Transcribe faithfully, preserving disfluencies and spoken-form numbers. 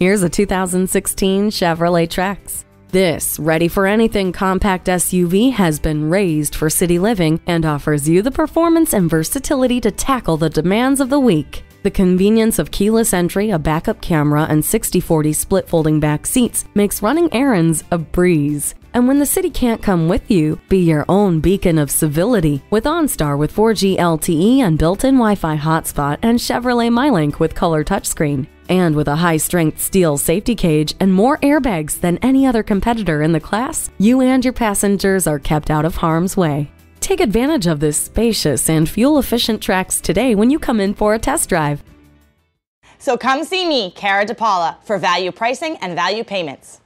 Here's a two thousand sixteen Chevrolet Trax. This ready-for-anything compact S U V has been raised for city living and offers you the performance and versatility to tackle the demands of the week. The convenience of keyless entry, a backup camera, and sixty forty split folding back seats makes running errands a breeze. And when the city can't come with you, be your own beacon of civility with OnStar with four G L T E and built-in Wi-Fi hotspot and Chevrolet MyLink with color touchscreen. And with a high-strength steel safety cage and more airbags than any other competitor in the class, you and your passengers are kept out of harm's way. Take advantage of this spacious and fuel-efficient Trax today when you come in for a test drive. So come see me, Cara DePaula, for value pricing and value payments.